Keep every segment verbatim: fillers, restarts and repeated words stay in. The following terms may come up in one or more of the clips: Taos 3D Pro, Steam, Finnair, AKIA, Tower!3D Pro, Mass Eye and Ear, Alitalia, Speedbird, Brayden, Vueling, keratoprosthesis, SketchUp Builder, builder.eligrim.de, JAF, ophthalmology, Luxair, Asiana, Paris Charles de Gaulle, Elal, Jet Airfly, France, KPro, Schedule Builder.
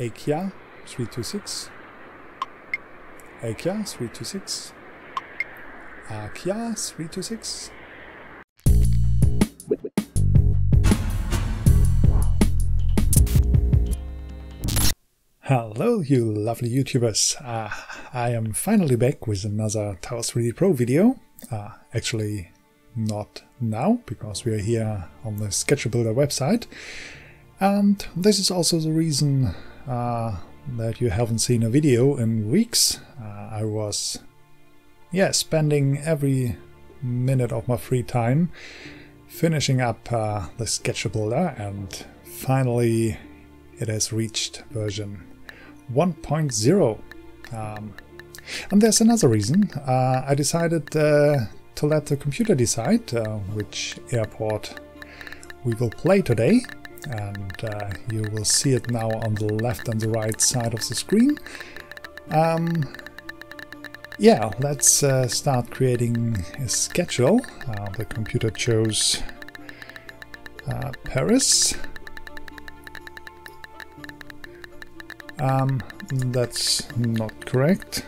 A K I A three twenty-six, A K I A three twenty-six, A K I A three twenty-six. Hello you lovely YouTubers! Uh, I am finally back with another Tower three D Pro video. Uh, actually not now, because we are here on the SketchUp Builder website. And this is also the reason uh, that you haven't seen a video in weeks. Uh, I was yeah, spending every minute of my free time finishing up uh, the SketchUp Builder, and finally it has reached version one point zero. Um, and there's another reason. Uh, I decided uh, to let the computer decide uh, which airport we will play today. And uh, you will see it now on the left and the right side of the screen. Um, yeah, let's uh, start creating a schedule. Uh, the computer chose uh, Paris. Um, that's not correct.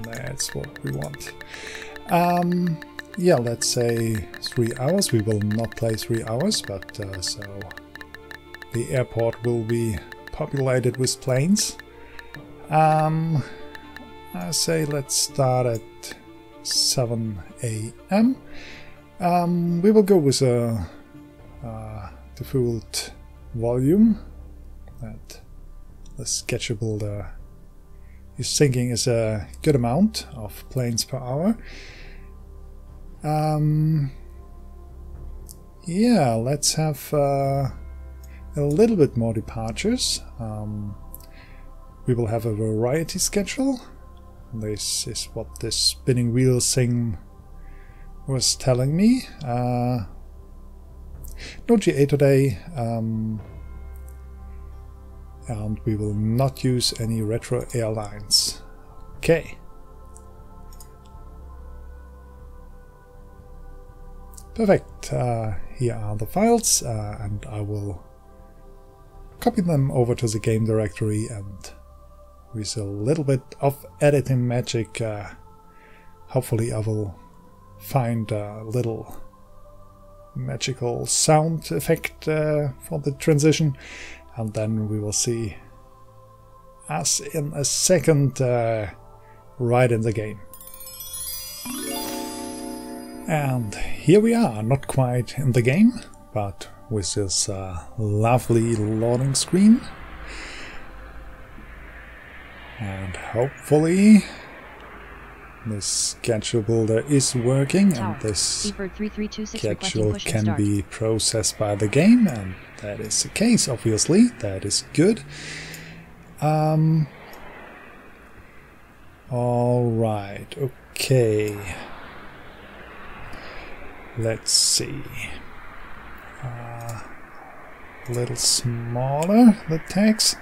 That's what we want. Um, Yeah, let's say three hours. We will not play three hours, but uh, so the airport will be populated with planes. Um, I say let's start at seven A M Um, we will go with a uh, default volume that the SketchUp Builder is thinking is a good amount of planes per hour. Um, yeah, let's have uh, a little bit more departures. Um, we will have a variety schedule. This is what this spinning wheel thing was telling me. Uh, no G A today, um, and we will not use any retro airlines. Okay. Perfect, uh, here are the files, uh, and I will copy them over to the game directory, and with a little bit of editing magic, uh, hopefully I will find a little magical sound effect uh, for the transition, and then we will see us in a second uh, right in the game. And here we are, not quite in the game, but with this uh, lovely loading screen. And hopefully this schedule builder is working, and this schedule can be processed by the game, and that is the case, obviously. That is good. Um, Alright, okay. Let's see, uh, a little smaller the text.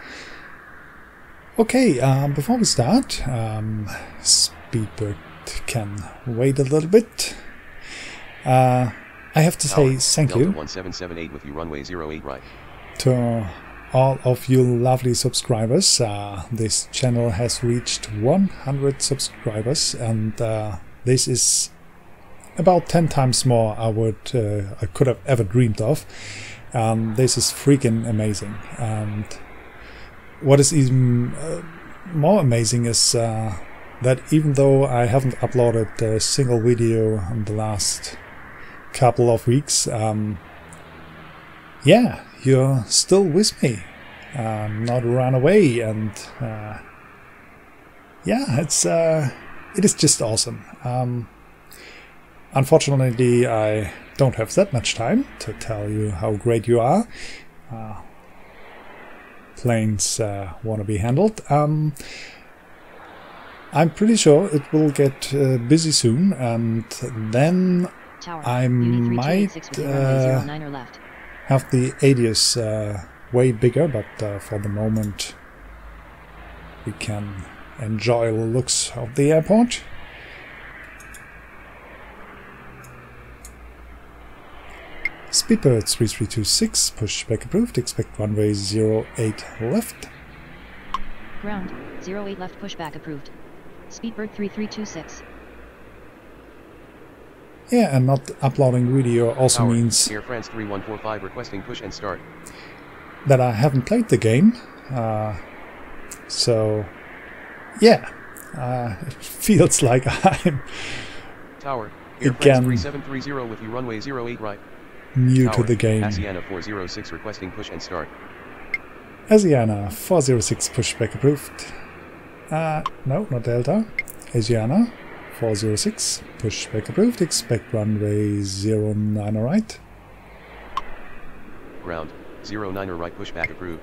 Okay, um, before we start, um, Speedbird can wait a little bit. Uh, I have to say thank you to all of you lovely subscribers. Uh, this channel has reached one hundred subscribers, and uh, this is about ten times more I would uh, I could have ever dreamed of. Um, this is freaking amazing, and what is even uh, more amazing is uh, that even though I haven't uploaded a single video in the last couple of weeks, um, yeah, you're still with me, um, not run away, and uh, yeah, it's uh, it is just awesome. Um, Unfortunately, I don't have that much time to tell you how great you are. Uh, planes uh, want to be handled. Um, I'm pretty sure it will get uh, busy soon, and then Tower, I might uh, have the radius uh, way bigger, but uh, for the moment we can enjoy the looks of the airport. Speedbird three three two six, pushback approved, expect runway zero eight left. Ground, zero eight left, pushback approved. Speedbird three three two six. Yeah, and not uploading video also Tower, means Air France three one four five requesting push and start. That I haven't played the game. Uh, so, yeah, uh, it feels like I'm Tower, Air again France three seven three zero with you, runway zero eight right. New Tower, to the game. ASIANA four zero six requesting push and start. ASIANA four zero six pushback approved. Uh, no, not Delta. ASIANA four zero six pushback approved. Expect runway zero nine right. Ground zero nine right pushback approved.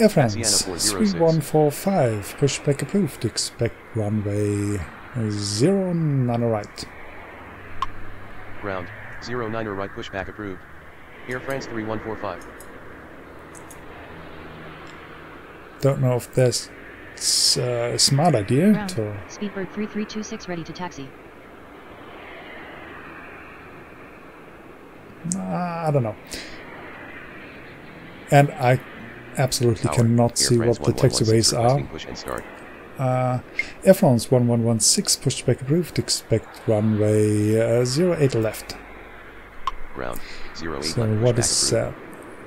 Air France three one four five pushback approved. Expect runway zero nine right. Ground zero nine right pushback approved. Air France three one four five. Don't know if that's uh, a smart idea. Ground, to Speedbird three three two six ready to taxi. Uh, I don't know. And I absolutely Tower, cannot Air see France what the taxiways are. Push and start. Uh, Air France one one one six pushback approved. Expect runway uh, zero eight left. Ground zero eight so left, what is that? Uh,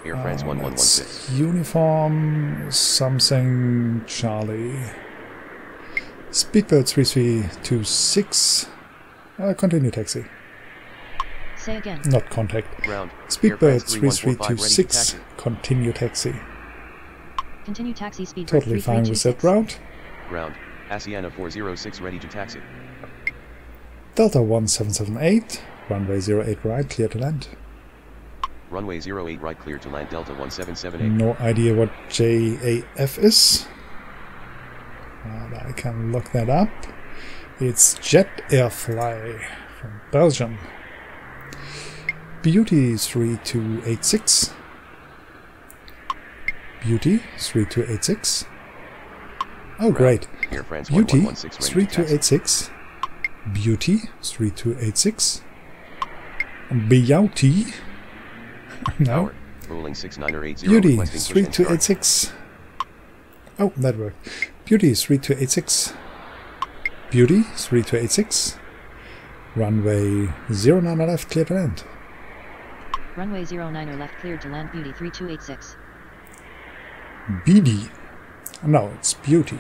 Air France um, one one one six. Uniform something Charlie. Speedbird three three two six. Uh, continue taxi. Say again. Not contact. Ground. Speedbird three three two six. Continue taxi. Continue taxi. Speedbird totally fine with that route. Ground. ASIANA four zero six ready to taxi. Delta one seven seven eight. Runway zero eight right. Clear to land. Runway zero eight right clear to land, Delta one seven seven eight. No idea what J A F is. But I can look that up. It's Jet Airfly from Belgium. Beauty three two eight six. Beauty three two eight six. Oh, great. Beauty three two eight six. Beauty three two eight six. Beauty. No. Beauty three two eight six. Oh, that worked. Beauty three two eight six. Beauty three two eight six. Runway zero nine left, clear to land. Runway zero nine left, clear to land. Beauty three two eight six. B D. No, it's Beauty.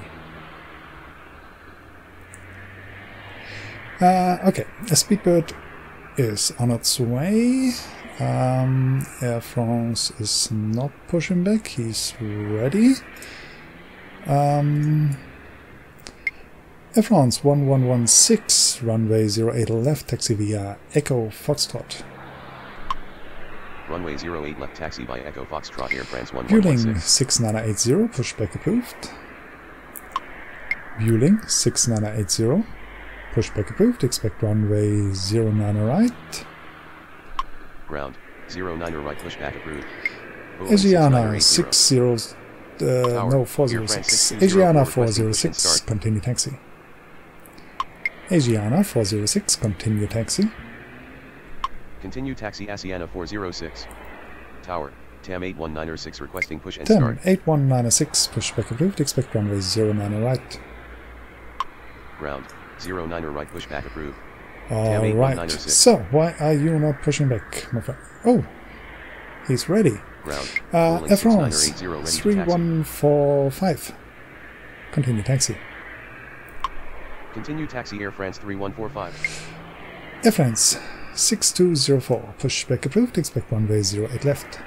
Uh, okay, a Speedbird is on its way. Um, Air France is not pushing back, he's ready. Um, Air France one one one six, runway zero eight left, taxi via Echo Foxtrot. Runway zero eight left, taxi by Echo Foxtrot, Air France one one one six. Building six nine eight zero, pushback approved. Building six nine eight zero, pushback approved, expect runway zero nine right. Ground zero nine right pushback approved. ASIANA six zero uh, no four zero six. ASIANA four zero six continue taxi. ASIANA four zero six continue taxi. Continue taxi ASIANA four zero six. Tower T A M eight one nine six requesting push and start. T A M eight one nine six pushback approved. Expect runway zero nine right. Ground zero nine right pushback approved. Alright, so why are you not pushing back, my friend? Oh, he's ready. Uh, Air France three one four five. Continue taxi. Continue taxi, Air France three one four five. Air France six two zero four. Pushback approved. Expect runway zero eight left.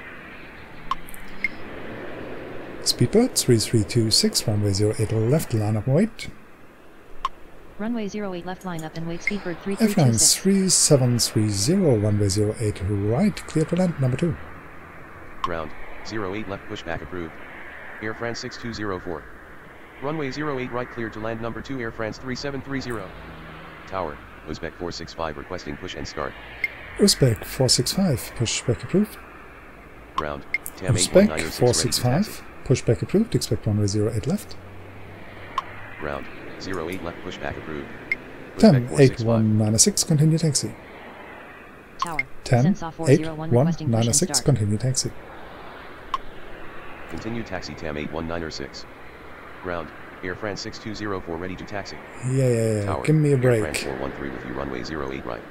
Speedbird three three two six. Runway zero eight left. Line up and wait. Runway zero eight left, line up and wait. Speedbird three three two six. Air France three seven three zero, runway zero eight right, clear to land, number two. Ground zero eight left, pushback approved. Air France six two zero four. Runway zero eight right, clear to land, number two, Air France three seven three zero. Tower, Uzbek four six five requesting push and start. Uzbek four six five, pushback approved. Ground T A M Uzbek four six five, pushback approved, expect runway zero eight left. Ground zero eight left, pushback approved. T A M eight one nine six, continue taxi. Tower. ten, eight, one, nine, six, continue taxi. Continue taxi T A M eight one nine six. Ground, Air France six two zero four ready to taxi. Yeah, yeah, yeah. Tower, give me a break. Air France four one three with you runway zero eight right.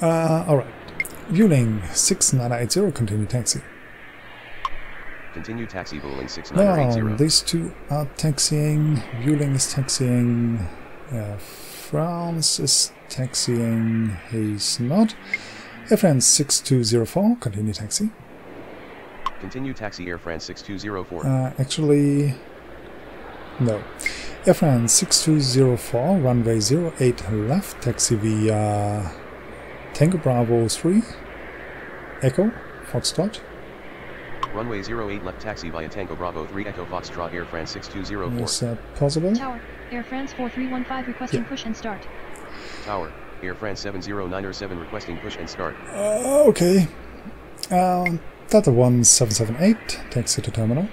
Uh, alright. Vueling six nine eight zero, continue taxi. Continue taxi Vueling six nine eight zero. No, these two are taxiing. Vueling is taxiing. Uh, France is taxiing. He's not. Air France six two zero four, continue taxi. Continue taxi Air France six two zero four. Uh, actually, no. Air France six two zero four, runway zero eight left, taxi via Tango Bravo three, Echo, Foxtrot. Runway zero eight left, taxi via Tango Bravo three, Echo, Foxtrot, Air France six two zero four. Is that possible? Tower, Air France four three one five, requesting yeah. push and start. Tower, Air France seven zero nine seven, requesting push and start. Uh, okay. Um... Delta one seven seven eight, taxi to terminal.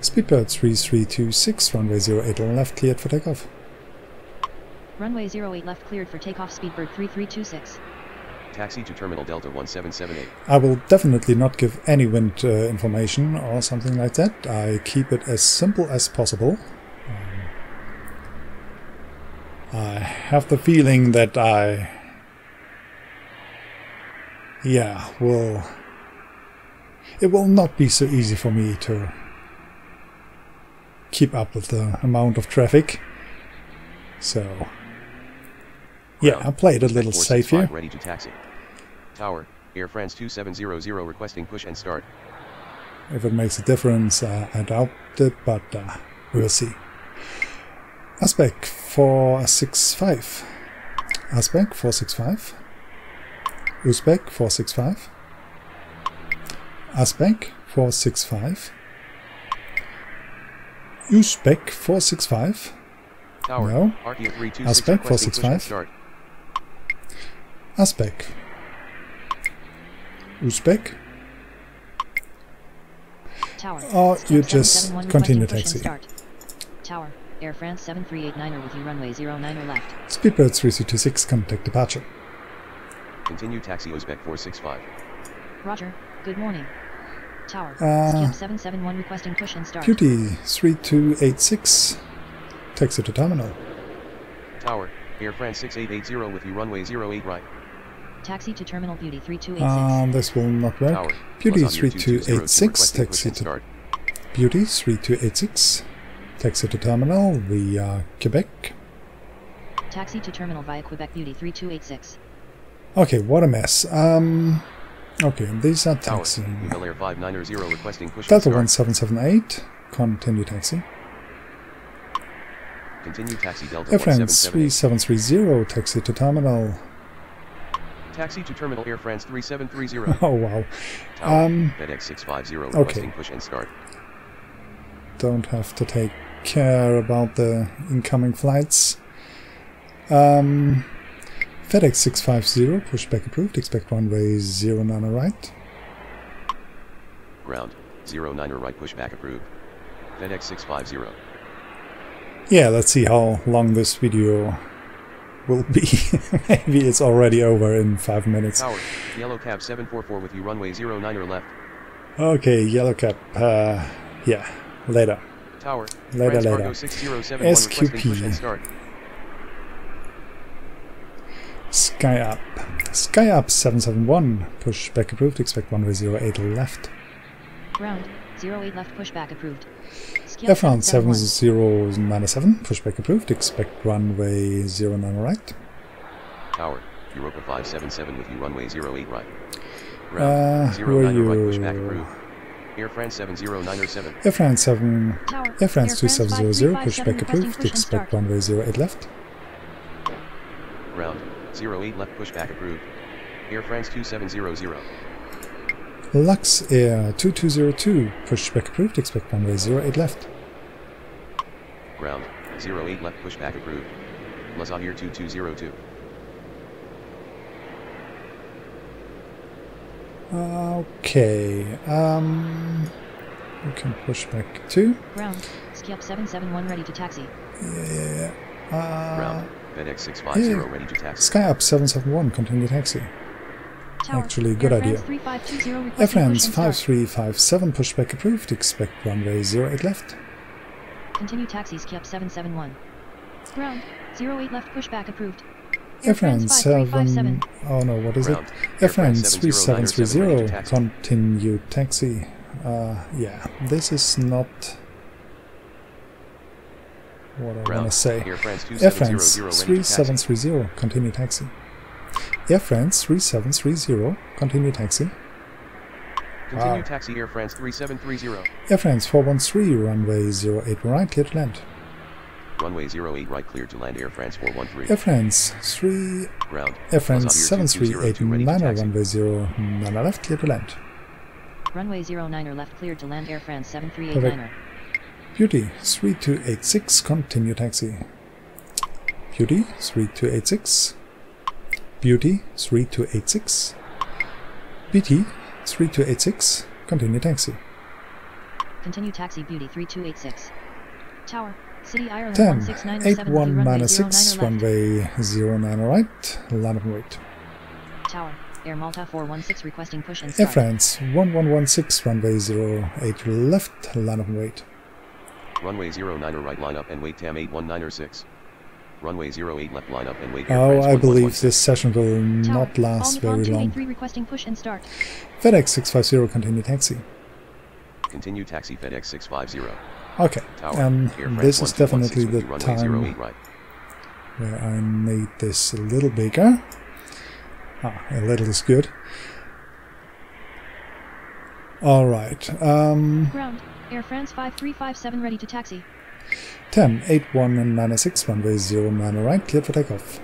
Speedbird three three two six, runway zero eight left, cleared for takeoff. Runway zero eight left, cleared for takeoff, Speedbird three three two six. Taxi to terminal Delta one seven seven eight. I will definitely not give any wind uh, information or something like that. I keep it as simple as possible. Um, I have the feeling that I... Yeah, well, it will not be so easy for me to keep up with the amount of traffic. So, yeah, I'll play it a little safe here. Ready to taxi. Tower, Air France two seven zero zero, requesting push and start. If it makes a difference, uh, I doubt it, but uh, we'll see. Aspect four six five. Aspect four six five. Uzbek four six five, Azbek four six five, Uzbek four six five, Tower, no, Azbek four six five, Azbek, Uzbek, Tower, or you just continue taxi. Tower, Air France seven three eight nine with you runway zero nine left. Speedbird three three two six, contact departure. Continue taxi Uzbek four six five. Roger. Good morning. Tower. Uh, Skip seven seven one requesting push and start. Beauty three two eight six. Taxi to terminal. Tower. Air France six eight eight zero with you runway zero eight right. Taxi to terminal Beauty three two eight six. Um, this will not work. Tower. Beauty three two eight six. Taxi to start. Beauty three two eight six. Taxi to terminal via Quebec. Taxi to terminal via Quebec Beauty three two eight six. Okay, what a mess. Um, okay, and these are taxi. Delta one seven seven eight, continue taxi. Continue taxi Delta Air France three seven three zero, taxi to terminal. Taxi to terminal Air France three seven three zero. Oh wow. Um, FedEx six five zero, requesting push and start. Don't have to take care about the incoming flights. Um. FedEx six five zero, pushback approved, expect runway zero nine right. Ground, zero nine right, pushback approved. FedEx six five zero. Yeah, let's see how long this video will be. Maybe it's already over in five minutes. Tower, yellow cab seven four four with you runway zero nine left. Okay, yellow cab, uh, yeah, later. Tower, later, later. S Q P. Sky up. Sky up seven seven one. Push back approved. Expect runway zero eight left. Ground zero eight left. Push back approved. Air France seven zero nine seven. Push back approved. Expect runway zero nine right. Tower Europa five seven seven with you runway zero eight right. Ground uh, zero nine right. Push back approved. Air France seven zero nine seven. Air France seven. Tower, Air France two seven zero zero. Push back approved. Expect runway zero eight left. Ground. zero eight left pushback approved. Air France two seven zero zero. Lux Air two two zero two pushback approved. Expect runway zero eight left. Ground zero eight left pushback approved. Lasagne two two zero two. Okay. Um. We can push back too. Ground. Ski up seven seven one ready to taxi. Yeah. yeah, yeah. Uh, Ground. Yeah. Sky up seven seven one, continue taxi. Actually, good idea. Airframs five three five seven, pushback approved. Expect runway zero eight left. Continue taxi, ski up seven seven one. Ground, zero eight left, pushback approved. Airframs seven... oh no, what is it? Airframs three seven three zero, continue taxi. Uh, yeah, this is not what I want to say. Airframs three seven three zero, continue taxi. Air France three seven three zero, continue taxi. Continue wow. taxi, Air France three seven three zero. Air France four one three, runway zero eight right, clear to land. Runway zero eight right, clear to land, Air France four one three. Air France three... Ground. Air France seven three eight nine, runway zero nine left, clear to land. Runway zero nine left, clear to land, Air France seven three eight nine. Beauty, three two eight six, continue taxi. Beauty, three two eight six. Beauty three two eight six, B T three two eight six, continue taxi. Continue taxi, Beauty three two eight six. Tower, City Ireland one six nine zero seven, runway zero nine right, line up and wait. Tower, Air Malta four one six requesting push and start. Air France one one one six, runway zero eight left, line up and wait. Runway zero nine right, line up and wait, T A M eight one nine six. Runway zero eight left, line up and wait. Oh, I believe this session will not last very long. FedEx six five zero, continue taxi. Continue taxi, FedEx six five zero. Okay, um, this is definitely the time where I made this a little bigger. Ah, a little is good. Alright, um... Ground, Air France five three five seven, ready to taxi. ten eight one nine six, runway zero nine right, cleared for takeoff.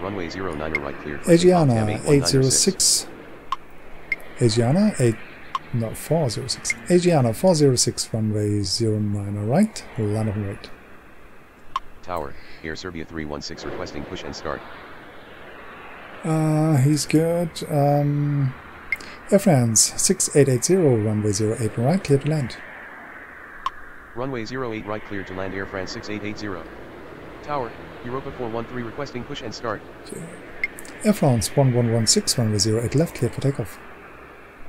Runway zero nine right, cleared for takeoff. Agiana eight zero six. Agiana eight. No, four zero six. Agiana four zero six, runway zero nine right, line of right. Tower, Air Serbia three one six, requesting push and start. Uh, he's good. Um, Air France six eight eight zero, runway zero eight right, cleared to land. Runway zero eight right, clear to land, Air France six eight eight zero. Tower, Europa four one three requesting push and start. Air France one one one six, runway zero eight left, clear for takeoff.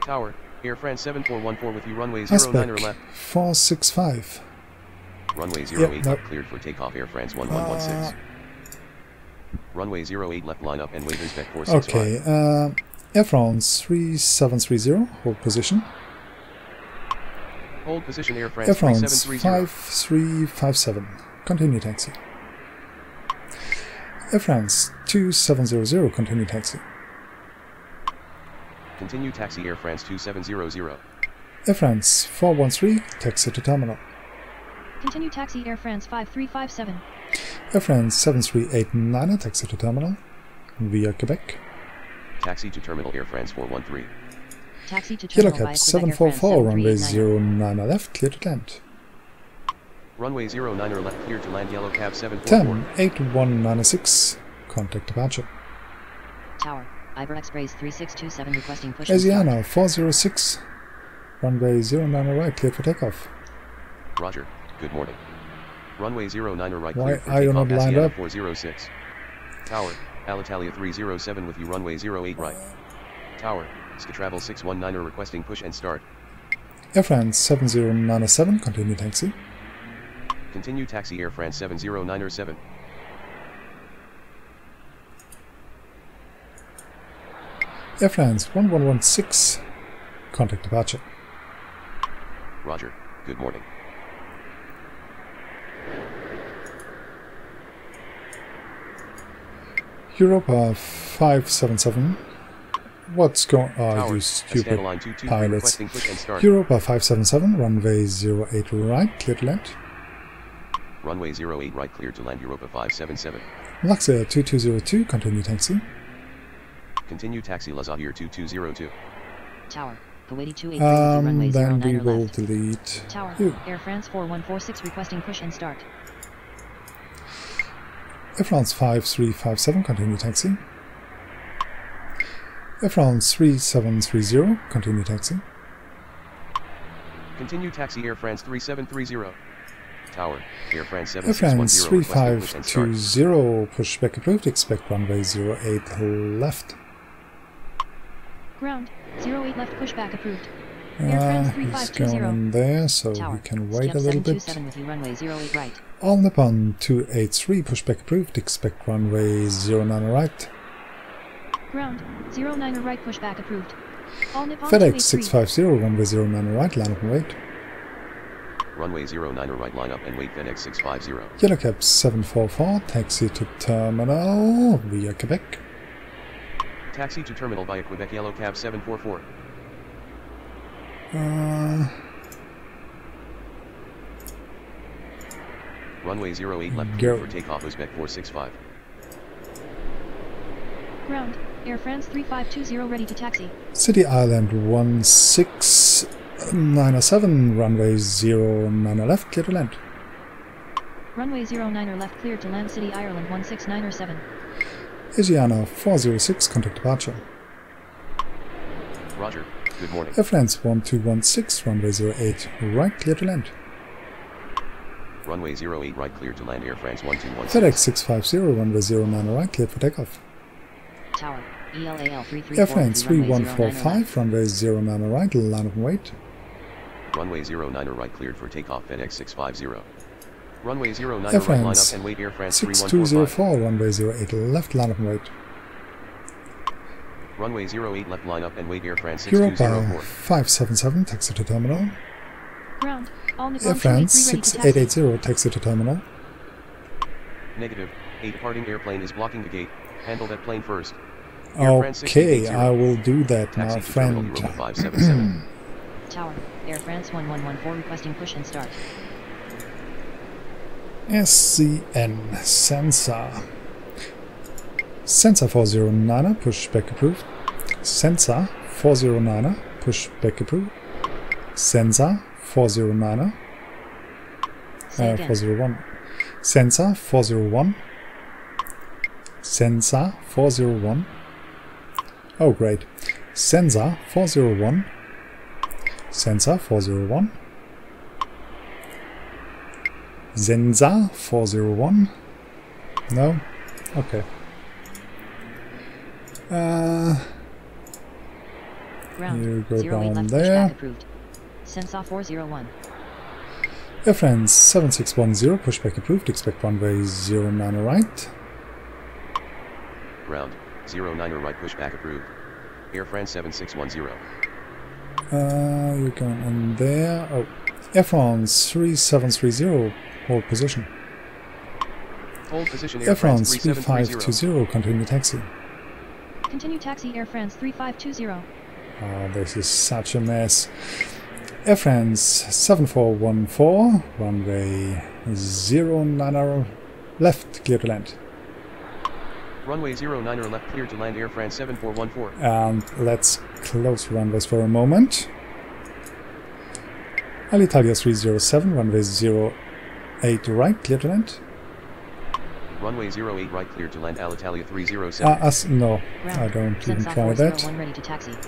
Tower, Air France seven four one four with you, runway zero nine or left. four six five. Runway zero eight yep, left, cleared for takeoff, Air France one one one six. Uh, runway zero eight left, line up and wait, respect four six five. Okay, uh, Air France three seven three zero, hold position. Hold position, Air France, Air France five three five seven, continue taxi. Air France two seven zero zero, continue taxi. Continue taxi, Air France two seven zero zero. Air France four one three, taxi to terminal. Continue taxi, Air France five three five seven. Air France seven three eight nine, taxi to terminal via Quebec. Taxi to terminal, Air France four one three. Taxi to Yellow Cap seven four four, runway zero nine left, clear to land. Runway zero nine left, clear to land, Yellow Cap seven four four. ten eight one nine six, contact departure. Tower, Iber Express three six two seven, requesting push. Asiana four zero six, runway zero nine right, clear for takeoff. Roger, good morning. Runway zero nine right, clear for takeoff, Asiana four zero six. Tower, Alitalia three zero seven with you, runway zero eight right. Tower, SkyTravel six one nine are requesting push and start. Air France seven zero nine seven, continue taxi. Continue taxi, Air France seven zero nine seven. Air France one one one six, contact departure. Roger, good morning. Europa five seven seven. What's going on? Oh, you stupid pilots. Europa five seven seven, runway zero eight right, clear to land. Runway zero eight right, clear to land, Europa five seven seven. Luxair two two zero two, continue taxi. Continue taxi, Luxair two two zero two. Tower, Kuwaiti two eight three, um, runway zero nine then we will left. Delete Tower, you. Air France four one four six, requesting push and start. Air France five three five seven, continue taxi. Air France three seven three zero, continue taxi. Continue taxi, Air France three seven three zero. Tower, airframe seven six one zero, three five two zero, pushback approved, expect runway zero eight left. Ground, zero eight left, pushback approved. Uh, he's going there, so Tower. We can wait Step a little bit. With you, runway zero eight right. On the pond, two eight three, pushback approved, expect runway zero nine right. Ground, zero nine right, pushback approved. All Nippon FedEx six five zero, runway zero nine right, line up and wait. Runway zero nine right, line up and wait, FedEx six five zero. Yellow Cap seven four four, taxi to terminal via Quebec. Taxi to terminal via Quebec, Yellow Cap seven four four. Uh, Runway zero eight left go. For takeoff, Uzbek four six five. Ground, Air France three five two zero ready to taxi. City Island one six nine zero seven, runway zero nine left, clear to land. Runway zero nine left, clear to land, City Ireland one six nine zero seven. Asiana four zero six, contact departure. Roger. Good morning. Air France one two one six, runway zero eight right, clear to land. Runway zero eight right, clear to land, Air France one two one six. FedEx six five zero, runway zero nine right, clear for takeoff. Tower, E L A L three three four. Air France three one four five, runway zero nine right, line up and wait. Runway zero nine right, cleared for takeoff, FedEx six five zero. Runway zero nine right, line up and wait, Air France six two zero four, runway zero eight left, line up and wait. Runway zero eight left, line up and wait, Air France six two zero four. five seven seven, taxi to terminal. Ground, all Air France six eight eight zero, taxi to terminal. Negative, a departing airplane is blocking the gate. Handle that plane first. Air okay, I will do that taxi now, friend. five seven seven. Tower, Air France one one one four, requesting push and start. S C N, sensor. Sensor four zero nine, push back approved. Sensor four zero nine, push back approved. Sensor four zero nine, uh, four zero one. Sensor four zero one. Sensor four zero one. Oh, great. Sensor four zero one. Sensor four zero one. Sensor four zero one. No? Okay. Uh, Ground, you go down there. Sensor four zero one. Air France seven six one zero, pushback approved, expect runway zero nine right. Ground, zero nine right, pushback approved. Air France seven six one zero. Uh, you're going on there. Oh, Air France three seven three zero, hold position. Hold position, Air France three five two zero, continue taxi. Continue taxi, Air France three five two zero. Oh, this is such a mess. Air France seven four one four, runway zero nine left, clear to land. Runway zero nine left, clear to land, Air France seven four one four. And let's close runways for a moment. Alitalia three zero seven, runway zero eight right, clear to land. Runway zero eight right, clear to land, Alitalia three zero seven. Uh, us, no, I don't even try that.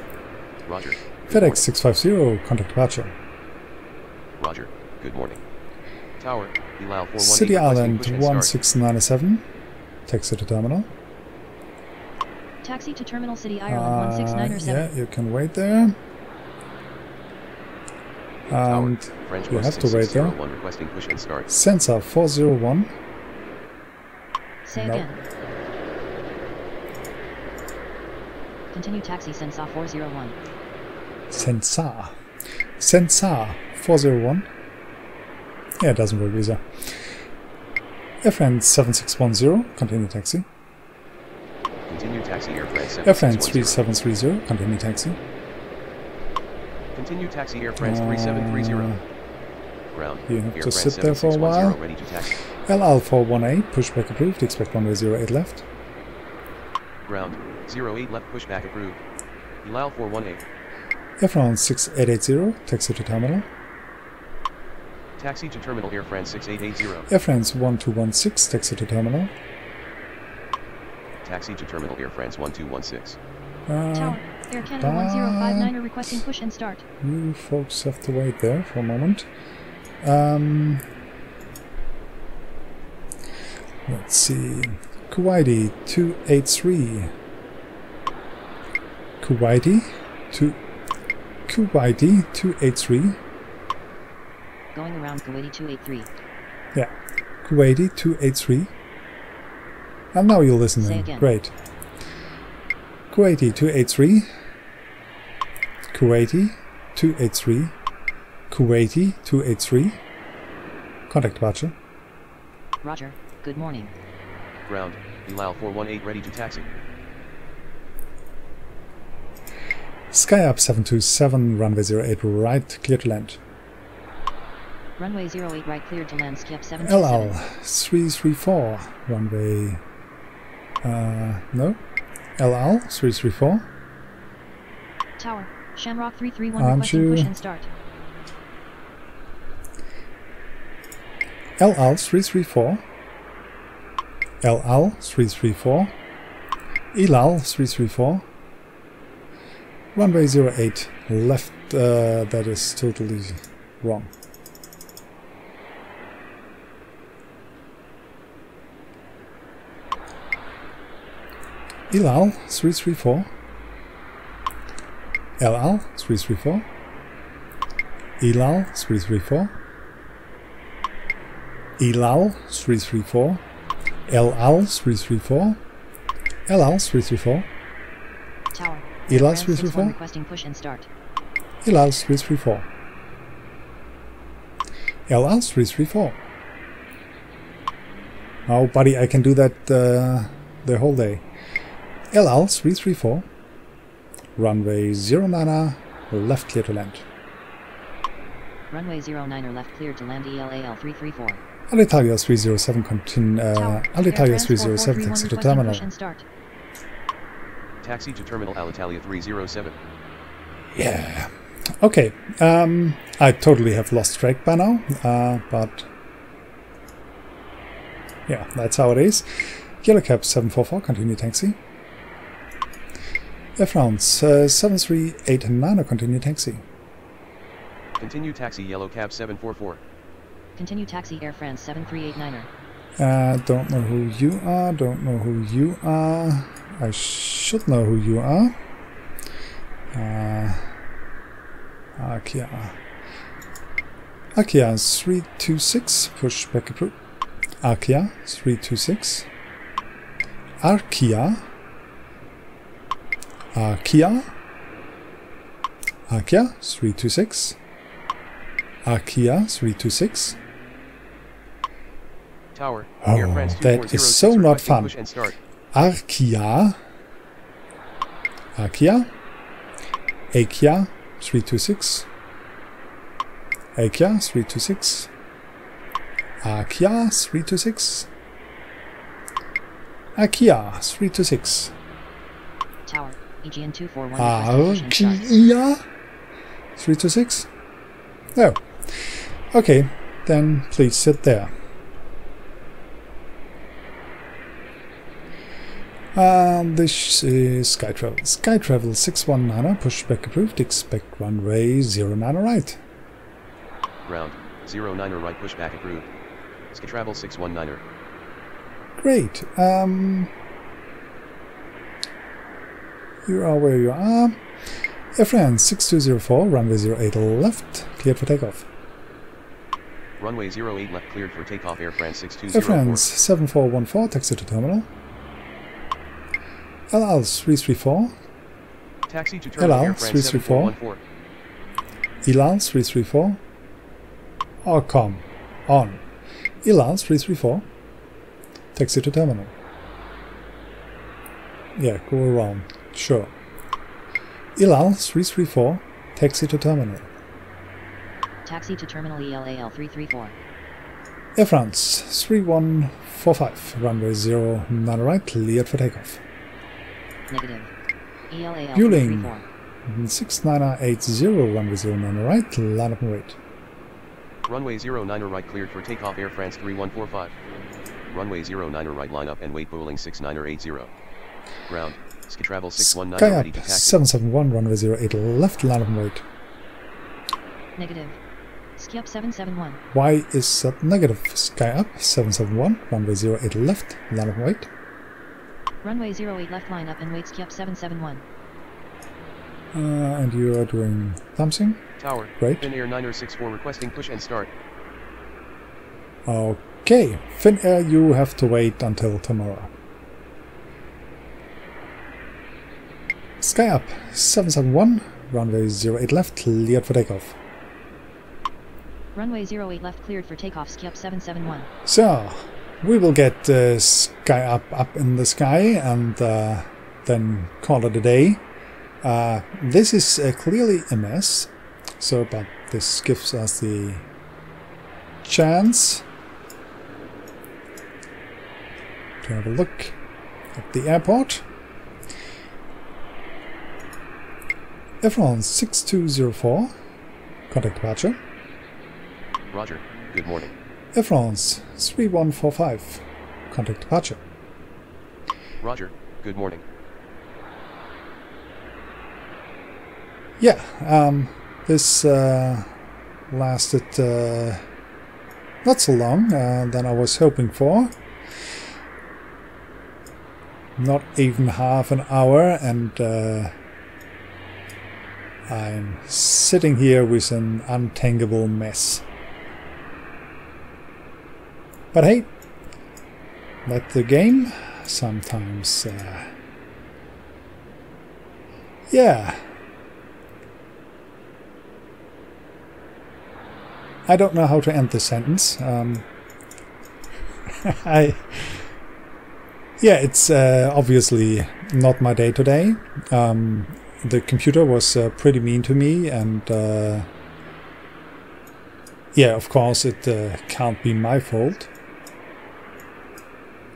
Roger. FedEx six five zero, contact departure. Roger, good morning. Tower, Elal four one eight. City Island one six nine seven, taxi to terminal. Taxi to terminal, City Island one six nine seven. Yeah, you can wait there. And you have to wait there. Sensor four zero one. Say nope. Again. Continue taxi, Sensor four zero one. Sensor. Sensor four zero one. Yeah, it doesn't work either. Air France seven six one zero, continue taxi. Continue taxi, Air France seven six one zero. Air France three seven three zero, continue taxi. Continue taxi, Air France three seven three zero. Ground. You have Air to France sit there for a while. L L four one eight, pushback approved, expect runway zero eight left. Ground, zero eight left, pushback approved. L L four one eight. Air France six eight eight zero, taxi to terminal. Taxi to terminal, Air France six eight eight zero. Air France one two one six, taxi to terminal. Taxi to terminal, Air France one two one six. Uh, Tower, Air Canada one zero five nine are requesting push and start. You folks have to wait there for a moment. Um, Let's see. Kuwaiti two eighty-three. Kuwaiti two. Kuwaiti two eighty-three. Going around Kuwaiti two eighty-three. Yeah, Kuwaiti two eighty-three. And now you're listening. Great. Kuwaiti two eighty-three. Kuwaiti two eighty-three. Kuwaiti two eighty-three. Contact voucher. Roger. Good morning. Ground. Elal four one eight ready to taxi. SkyUp seven two seven, runway zero eight right, clear to land. Runway zero eight right, cleared to land. SkyUp seven two seven. L L three three four, runway. Uh, no. L L three three four. Tower. Shamrock three three one, requesting push and start. L L three three four. L L three three four. Elal three three four. Runway zero eight left, uh, that is totally wrong. Elal three three four. L L three three four. Elal three three four. Elal three three four. L L three three four. L L three three four. Tower. Elal three three four. Requesting push and start. Elal three three four. L L three three four. Oh, buddy, I can do that uh, the whole day. L L three three four. Runway zero nine left, clear to land. Runway zero nine left, clear to land. Elal three three four. Alitalia three zero seven, continue. Uh, Alitalia three zero seven, taxi to terminal. Taxi to terminal, Alitalia three zero seven. Yeah. Okay. Um, I totally have lost track by now, uh, but yeah, that's how it is. Yellow Cap seven four four, continue taxi. Air France uh, seven three eight nine, continue taxi. Continue taxi, Yellow Cap seven four four. Continue taxi, Air France seven three eight niner. Uh, don't know who you are, don't know who you are. I should know who you are. Uh, AKIA. AKIA three two six, push back approved. AKIA three two six. AKIA. AKIA. AKIA three two six. AKIA three two six. Tower. Oh, that is so not fun. AKIA. AKIA. AKIA three two six. AKIA three two six. AKIA three two six. AKIA three two six. Tower. E G N two four one. AKIA three two six. No. Okay, then please sit there. Uh, this is Sky Travel. Sky Travel six one nine, pushback approved, expect runway zero nine right. Ground, zero nine right, pushback approved. Sky Travel six one nine. Great. Um, you are where you are. Air France six two zero four, runway zero eight left, cleared for takeoff. Runway zero eight left, cleared for takeoff, Air France six two zero four. Air France seven four one four, taxi to terminal. L L three three four. Taxi to terminal. L L three three four. Elal three three four. Oh, come on. Elal three three four. Taxi to terminal. Yeah, go around. Sure. Elal three three four. Taxi to terminal. Taxi to terminal, Elal three three four. Air France three one four five. Runway zero nine right, cleared for takeoff. Negative. Yuling six nine eight zero, runway zero nine right, line up and wait. Runway zero nine right, cleared for takeoff, Air France three one four five. Runway zero nine right, line up and wait, Boeing six nine eight zero. Ground, Sky Travel six one nine ready to taxi. seven seven one, runway zero eight left, line up and wait. Negative. sky up seven seven one. Y is sub negative sky up seven seven one. Runway zero eight left, line up right. Runway zero eight left, line up and wait, ski up seven seven one. Uh, and you are doing something? Tower, right. Finnair nine zero six four requesting push and start. Okay, Finnair, you have to wait until tomorrow. Sky up seven seven one, runway zero eight left, cleared for takeoff. Runway zero eight left, cleared for takeoff, ski up seven seven one. So, we will get uh, sky up up in the sky and uh, then call it a day. Uh, this is uh, clearly a mess, so but this gives us the chance to have a look at the airport. Efron six two zero four, contact departure. Roger, good morning. Efron three one four five, contact departure. Roger, good morning. Yeah, um, this uh, lasted uh, not so long uh, than I was hoping for. Not even half an hour, and uh, I'm sitting here with an untangible mess. But hey, let the game sometimes... Uh, yeah. I don't know how to end this sentence. Um, I... Yeah, it's uh, obviously not my day today. Um, the computer was uh, pretty mean to me, and uh, yeah, of course it uh, can't be my fault.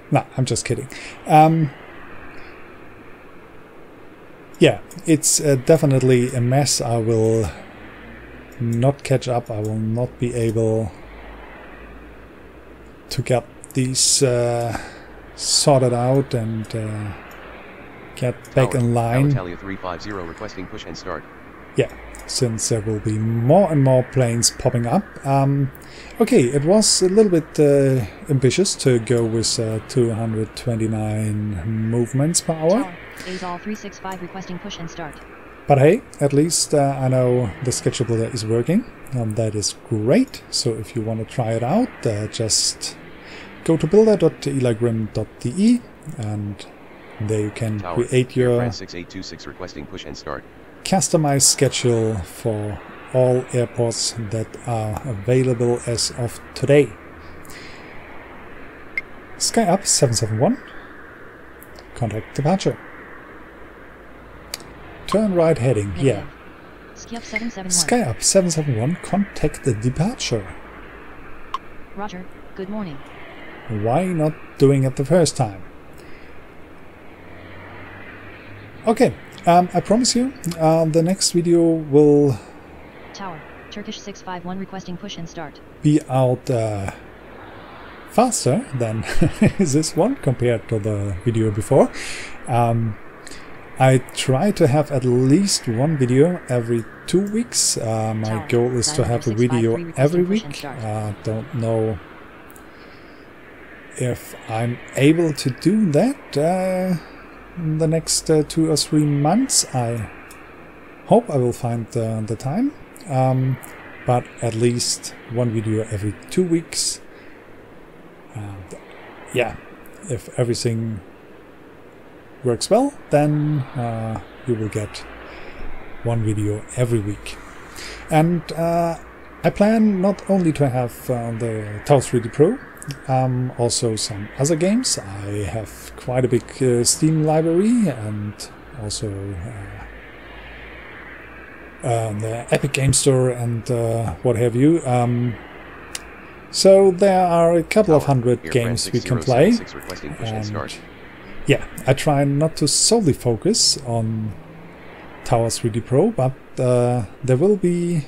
No, I'm just kidding. Um, yeah, it's uh, definitely a mess. I will not catch up. I will not be able to get these uh, sorted out and uh, get back Tower, in line. AKIA three five zero requesting push and start. Yeah, since there will be more and more planes popping up. Um, okay, it was a little bit uh, ambitious to go with uh, two hundred twenty-nine movements per hour. Tower, three six five requesting push and start. But hey, at least uh, I know the SketchUp Builder is working, and that is great. So if you want to try it out, uh, just go to builder dot eligrim dot d e, and there you can Tower, create your six eight two six requesting push and start. Customized schedule for all airports that are available as of today. Sky up seven seven one, contact departure. Turn right heading, yeah. Ski up seven seven one. Sky up seven seven one, contact the departure. Roger, good morning. Why not doing it the first time? Okay, um, I promise you, uh, the next video will... Tower, Turkish six five one requesting push and start. Be out uh, faster than this one compared to the video before. Um, I try to have at least one video every two weeks. Uh, my Tower, goal is to have a video every week. I uh, don't know if I'm able to do that uh, in the next uh, two or three months. I hope I will find uh, the time. Um, but at least one video every two weeks. And yeah, if everything works well, then uh, you will get one video every week. And uh, I plan not only to have uh, the Taos three D Pro, um, also some other games. I have quite a big uh, Steam library, and also uh, uh, the Epic Game Store and uh, what have you. Um, so there are a couple of hundred games we can play. And yeah, I try not to solely focus on Tower three D Pro, but uh, there will be,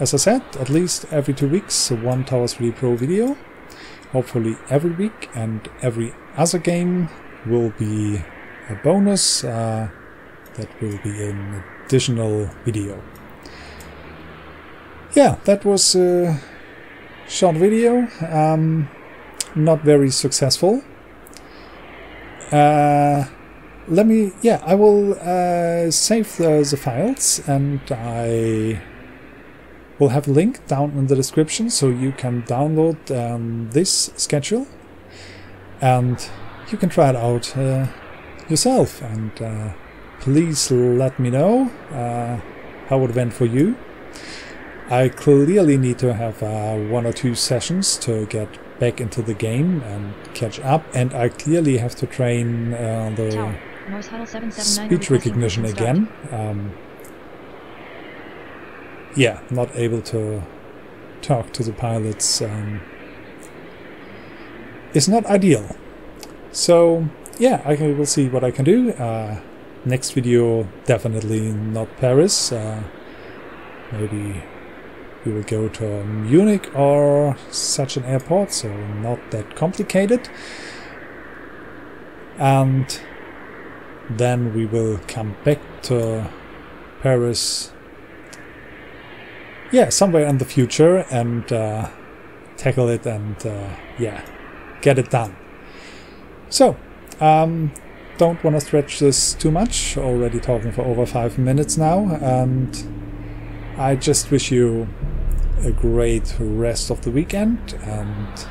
as I said, at least every two weeks one Tower three D Pro video. Hopefully every week, and every other game will be a bonus. Uh, that will be an additional video. yeah, that was a short video. Um, not very successful. Uh, let me, yeah, I will uh, save the, the files, and I will have a link down in the description so you can download um, this schedule and you can try it out uh, yourself. And uh, please let me know uh, how it went for you. I clearly need to have uh, one or two sessions to get back into the game and catch up, and I clearly have to train uh, the speech recognition again. Um, yeah, not able to talk to the pilots um, is not ideal. So yeah, I will see what I can do. Uh, next video definitely not Paris. Uh, maybe we will go to Munich or such an airport, so not that complicated. And then we will come back to Paris, yeah, somewhere in the future, and uh, tackle it and uh, yeah, get it done. So um, don't want to stretch this too much. Already talking for over five minutes now, and I just wish you a great rest of the weekend, and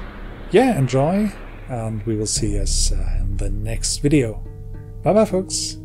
yeah, enjoy, and we will see us uh, in the next video. Bye bye, folks.